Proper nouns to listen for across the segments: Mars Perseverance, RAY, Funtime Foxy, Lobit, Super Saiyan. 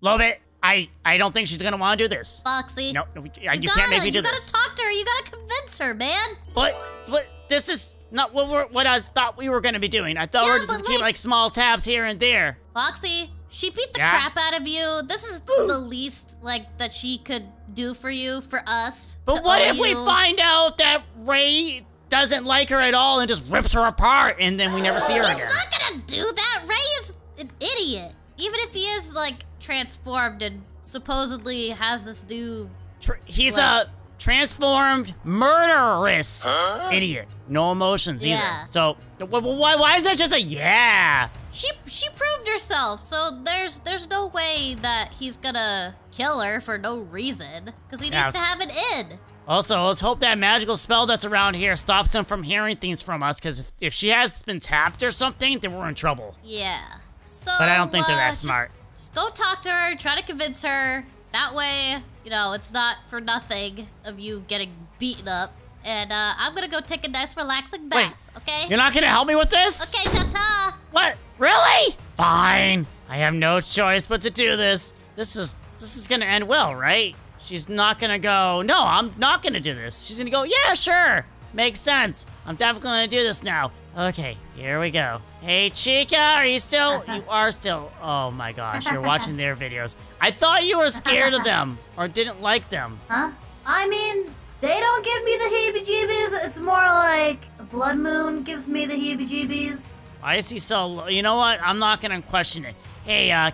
Love it. I don't think she's gonna want to do this. Foxy. No, no, you can't make me do this. You gotta talk to her. You gotta convince her, man. But this is not what I thought we were gonna be doing. I thought we were just gonna keep like small tabs here and there. Foxy, she beat the crap out of you. This is the least like that she could do for you, for us. But what if we find out that Ray doesn't like her at all and just rips her apart, and then we never see her again? He's not gonna do that. Ray is an idiot. Even if he is like transformed and supposedly has this new... He's like a transformed murderous idiot. No emotions either. So why is that just a She proved herself, so there's no way that he's gonna kill her for no reason, because he needs to have an id. Also, let's hope that magical spell that's around here stops him from hearing things from us, because if she has been tapped or something, then we're in trouble. Yeah. So, but I don't think they're that smart. Just go talk to her, try to convince her. That way, you know, it's not for nothing of you getting beaten up. And I'm gonna go take a nice relaxing bath, okay? You're not gonna help me with this? Okay, ta-ta! What? Really? Fine. I have no choice but to do this. This is gonna end well, right? She's not gonna go, no, I'm not gonna do this. She's gonna go, yeah, sure. Makes sense. I'm definitely gonna do this now. Okay, here we go. Hey, Chica, are you still? You are still. Oh my gosh, you're watching their videos. I thought you were scared of them or didn't like them. Huh? I mean, they don't give me the heebie-jeebies. It's more like a blood moon gives me the heebie-jeebies. I see. So, you know what? I'm not gonna question it. Hey, I'm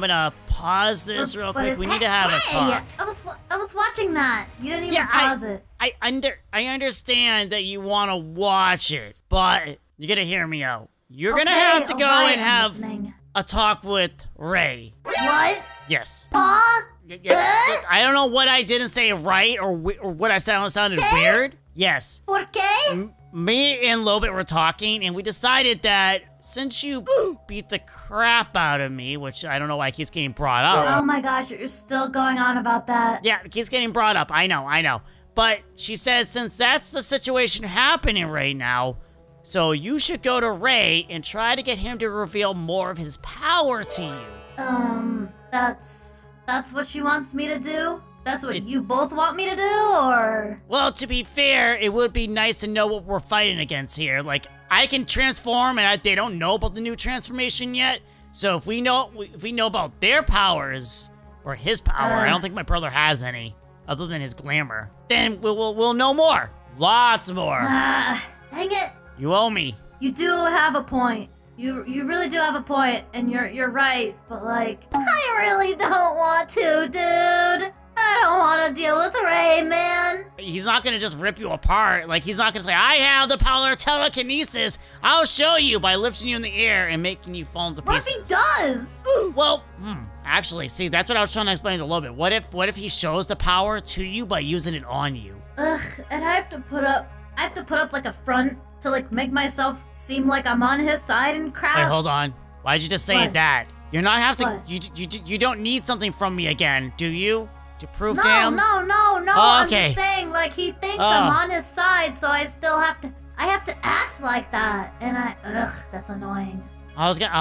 gonna pause this real quick. We need to have a talk. I was watching that. You didn't even pause it. I understand that you want to watch it, but you're gonna hear me out. You're gonna have to go and have a talk with Ray. What? Yes. Yes. I don't know what I didn't say right or what I said sounded weird. Yes. Okay. Me and Lobit were talking, and we decided that since you beat the crap out of me, which I don't know why it keeps getting brought up. Oh my gosh, you're still going on about that. Yeah, it keeps getting brought up. I know. But she said since that's the situation happening right now, so you should go to Ray and try to get him to reveal more of his power to you. That's what she wants me to do? That's what you both want me to do, or? Well, to be fair, it would be nice to know what we're fighting against here. Like, I can transform, and they don't know about the new transformation yet. So if we know about their powers or his power, I don't think my brother has any other than his glamour. Then we'll know more, lots more. Dang it! You owe me. You do have a point. You really do have a point, and you're right. But like, I really don't want to, dude. I don't want to deal with Ray, man. He's not going to just rip you apart. Like, he's not going to say, I have the power of telekinesis. I'll show you by lifting you in the air and making you fall into pieces. What if he does? Well, actually, see, that's what I was trying to explain a little bit. What if he shows the power to you by using it on you? Ugh, and I have to put up like a front to like make myself seem like I'm on his side and crap. Wait, hold on. Why'd you just say that? You're not have to, you don't need something from me again, do you? To prove to him? No. Oh, okay. I'm just saying, like, he thinks I'm on his side, so I have to act like that. And that's annoying. I was kind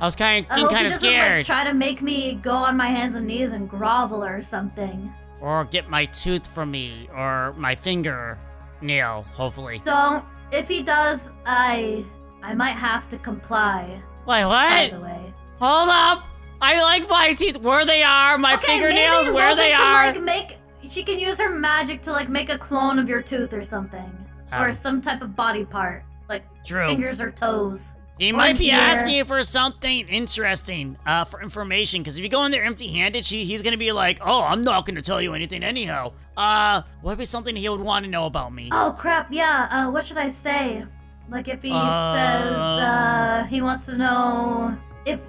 of scared. I hope he doesn't, like, try to make me go on my hands and knees and grovel or something. Or get my tooth from me, or my finger nail, hopefully. Don't. If he does, I might have to comply. Wait, what? By the way. Hold up. I like my teeth where they are, my fingernails where they are. Like, she can use her magic to like make a clone of your tooth or something, or some type of body part, like fingers or toes. He might be asking you for something interesting, for information, because if you go in there empty-handed, he's gonna be like, oh, I'm not gonna tell you anything anyhow. What would be something he would want to know about me? Oh crap, yeah. What should I say? Like if he says he wants to know. If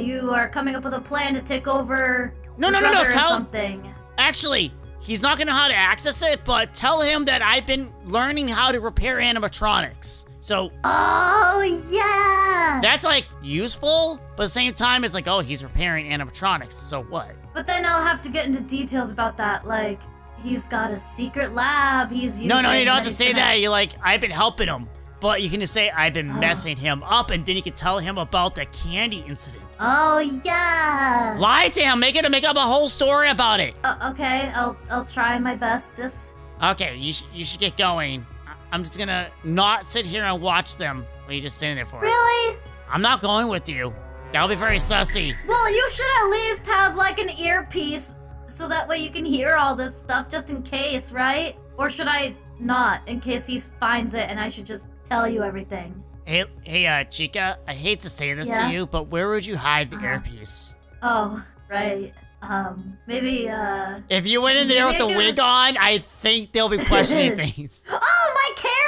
you are coming up with a plan to take over your brother or something. Actually, he's not gonna know how to access it, but tell him that I've been learning how to repair animatronics. So. Oh yeah. That's like useful, but at the same time, it's like, oh, he's repairing animatronics. So what? But then I'll have to get into details about that, like he's got a secret lab. He's using. No, you don't have to say that. You're like, I've been helping him. but you can just say, I've been messing him up, and then you can tell him about the candy incident. Oh, yeah. Lie to him. Make up a whole story about it. Okay, I'll try my bestest. Okay, you should get going. I'm just gonna not sit here and watch them while you're just sitting there for us. Really? I'm not going with you. That'll be very sussy. Well, you should at least have, like, an earpiece so that way you can hear all this stuff just in case, right? Or should I not, in case he finds it and I should just tell you everything? Hey, Chica, I hate to say this to you, but where would you hide the earpiece? Oh, right. Maybe, if you went in there with the wig on, I think they'll be questioning things. Oh, my Karen!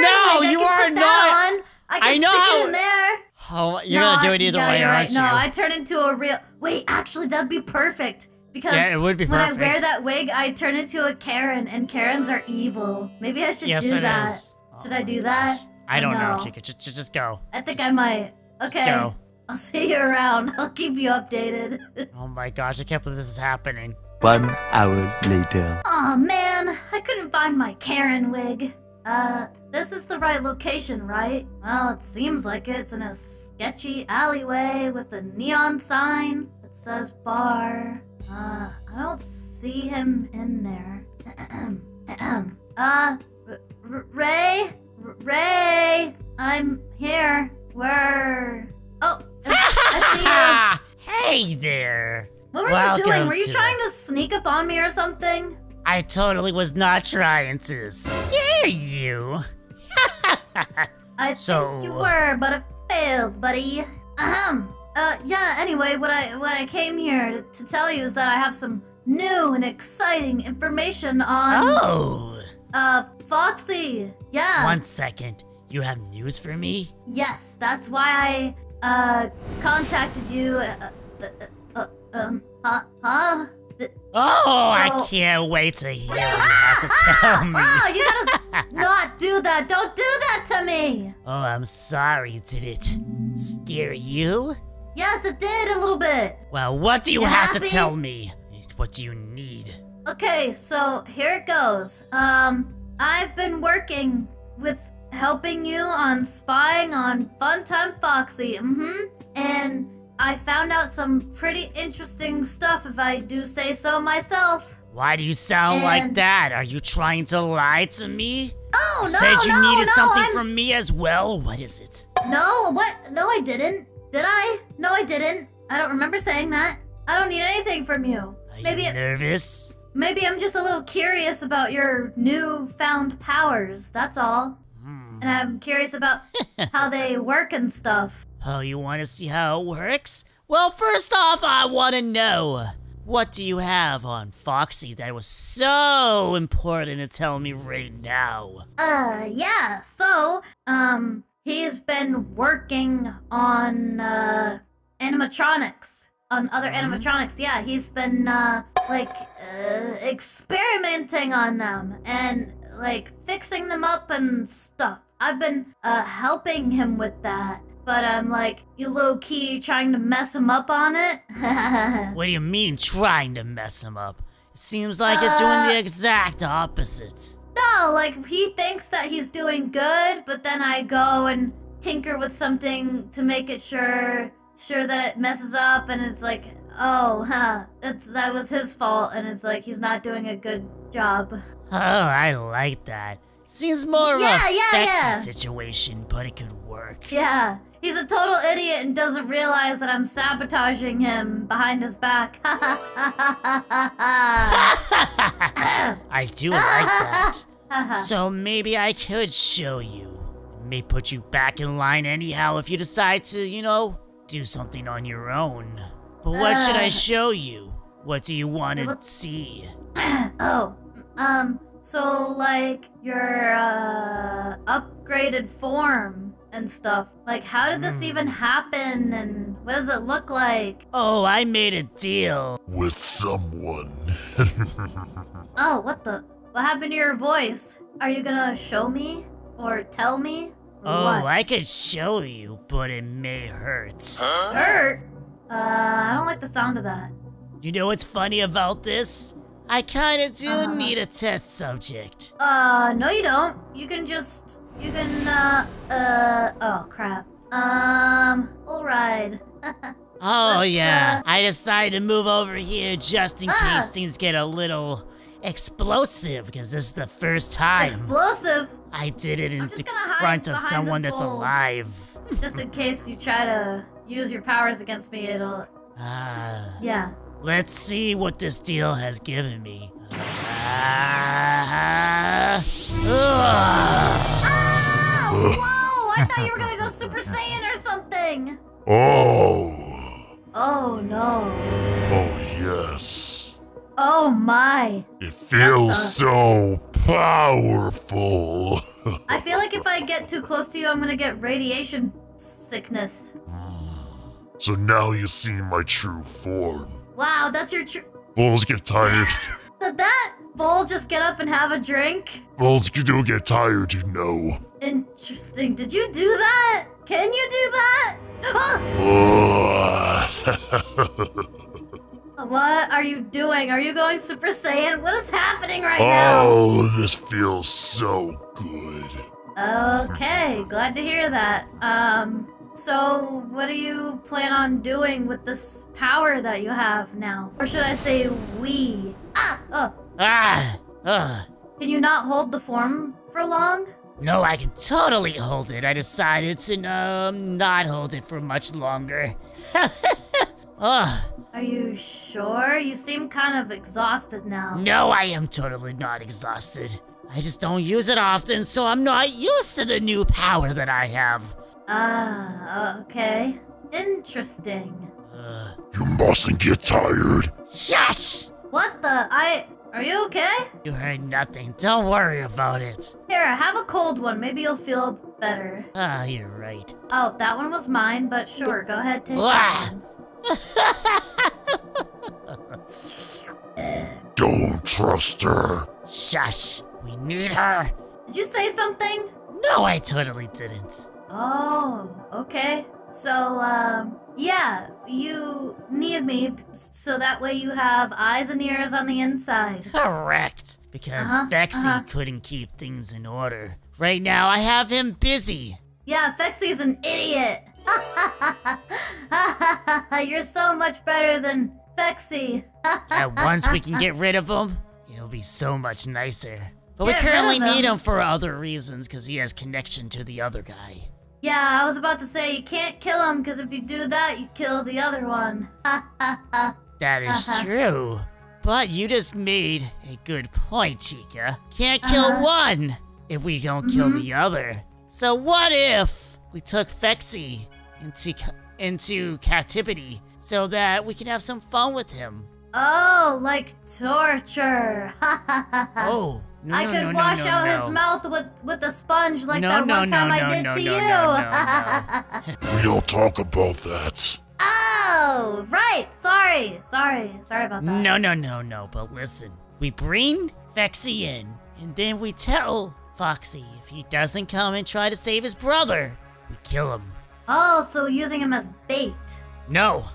No, like, you are not! I can stick it in there! Oh, you're gonna do it either way, aren't you? No, I turn into a real... Wait, actually, that'd be perfect. Because it would be perfect. When I wear that wig, I turn into a Karen, and Karens are evil. Maybe I should do that. Should I do that? I don't know, Chica. Just go. I think I might. Okay. Just go. I'll see you around. I'll keep you updated. Oh my gosh, I can't believe this is happening. 1 hour later. Aw, man. I couldn't find my Karen wig. This is the right location, right? Well, it seems like it. It's in a sketchy alleyway with a neon sign that says bar. I don't see him in there. Ray, I'm here. Where? Oh, I see you. Hey there. What were you doing? Were you trying to sneak up on me or something? I totally was not trying to scare you. I think you were, but it failed, buddy. Yeah, anyway, what I came here to tell you is that I have some new and exciting information on... Oh! Foxy. Yeah. 1 second. You have news for me? Yes, that's why I, contacted you, huh? I can't wait to hear what you have to tell me. Oh, you gotta not do that. Don't do that to me. Oh, I'm sorry. Did it scare you? Yes, it did a little bit. Well, what do you have to tell me? What do you need? Okay, so here it goes. I've been working with helping you on spying on Funtime Foxy. And I found out some pretty interesting stuff, if I do say so myself. Why do you sound like that? Are you trying to lie to me? Oh, no, You said you needed something from me as well? What is it? No, what? No, I didn't. Did I? No, I didn't. I don't remember saying that. I don't need anything from you. Are you nervous? Maybe I'm just a little curious about your newfound powers, that's all. And I'm curious about how they work and stuff. Oh, you want to see how it works? Well, first off, I want to know, what do you have on Foxy that was so important to tell me right now? Yeah, so, he's been working on, animatronics. On other animatronics, yeah. He's been, experimenting on them. And, fixing them up and stuff. I've been, helping him with that. But I'm you low-key trying to mess him up on it? What do you mean, trying to mess him up? It seems like you're doing the exact opposite. No, he thinks that he's doing good, but then I go and tinker with something to make it sure that it messes up, and it's that was his fault, and it's he's not doing a good job. Oh, I like that. Seems more of a situation, but it could work. Yeah. He's a total idiot and doesn't realize that I'm sabotaging him behind his back. I do like that. So maybe I could show you. It may put you back in line anyhow if you decide to, do something on your own. But what should I show you? What do you want to see? So, your, upgraded form and stuff. How did this even happen, and what does it look like? Oh, I made a deal. With someone. Oh, what happened to your voice? Are you gonna show me? Or tell me? Or what? I could show you, but it may hurt. Hurt? I don't like the sound of that. You know what's funny about this? I kinda do need a test subject. No you don't. You can just You're gonna, oh crap. All right. Oh yeah, I decided to move over here just in case things get a little explosive, because this is the first time. Explosive? I did it in front of someone that's alive. Just in case you try to use your powers against me, it'll... yeah. Let's see what this deal has given me. Whoa! I thought you were gonna go Super Saiyan or something! Oh! Oh no. Oh yes. Oh my. It feels so powerful. I feel like if I get too close to you, I'm gonna get radiation sickness. So now you see my true form. Wow, that's your true... Bulls get tired. Did that bull just get up and have a drink? Bulls do get tired, you know. Interesting. Did you do that? Can you do that? What are you doing? Are you going Super Saiyan? What is happening right now? Oh, this feels so good. Okay, glad to hear that. So, what do you plan on doing with this power that you have now? Or should I say we? Can you not hold the form for long? No, I can totally hold it. I decided to not hold it for much longer. Are you sure? You seem kind of exhausted now. No, I am totally not exhausted. I just don't use it often, so I'm not used to the new power that I have. Okay. Interesting. You mustn't get tired. Shush! What the? Are you okay? You heard nothing. Don't worry about it. Here, have a cold one. Maybe you'll feel better. Ah, you're right. Oh, that one was mine, but sure. Go ahead, take it. Don't trust her. Shush. We need her. Did you say something? No, I totally didn't. Oh, okay. So, yeah, you need me so that way you have eyes and ears on the inside. Correct, because Foxy couldn't keep things in order. Right now, I have him busy. Yeah, Foxy's an idiot. You're so much better than Foxy. And once we can get rid of him, it'll be so much nicer. But we currently need him for other reasons, because he has connection to the other guy. Yeah, I was about to say, you can't kill him, because if you do that, you kill the other one. That is true. But you just made a good point, Chica. Can't kill one if we don't kill the other. So what if we took Foxy into captivity so that we can have some fun with him? Oh, like torture. I could wash out his mouth with a sponge like that one time I did to you. We don't talk about that. Oh, right. Sorry about that. No. But listen, we bring Foxy in, and then we tell Foxy if he doesn't come and try to save his brother, we kill him. Oh, so using him as bait. No.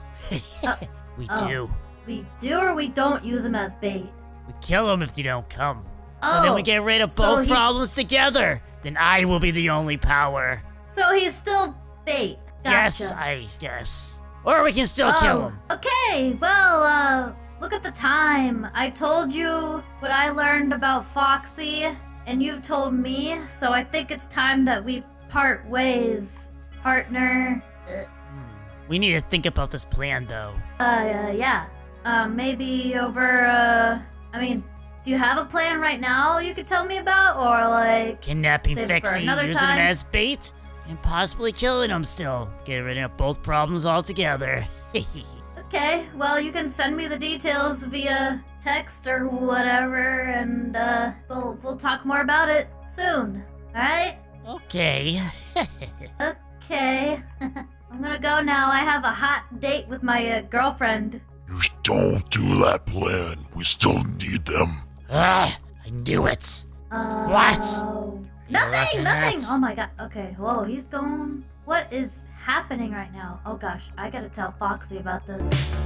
We do. We do or we don't use him as bait? We kill him if they don't come. So then we get rid of both problems together. Then I will be the only power. So he's still bait. Gotcha. Yes, I guess. Or we can still kill him. Okay, well, look at the time. I told you what I learned about Foxy, and you told me, so I think it's time that we part ways, partner. We need to think about this plan, though. Yeah. Maybe over, I mean... Do you have a plan right now you could tell me about, or like... Kidnapping Foxy, using him as bait, and possibly killing him still. Get rid of both problems altogether. Okay, well you can send me the details via text or whatever, and we'll talk more about it soon, alright? Okay. Okay. I'm gonna go now, I have a hot date with my girlfriend. You don't do that plan, we still need them. I knew it. What? Nothing. Oh my god. Okay. Whoa. He's gone. What is happening right now? Oh gosh. I gotta tell Foxy about this.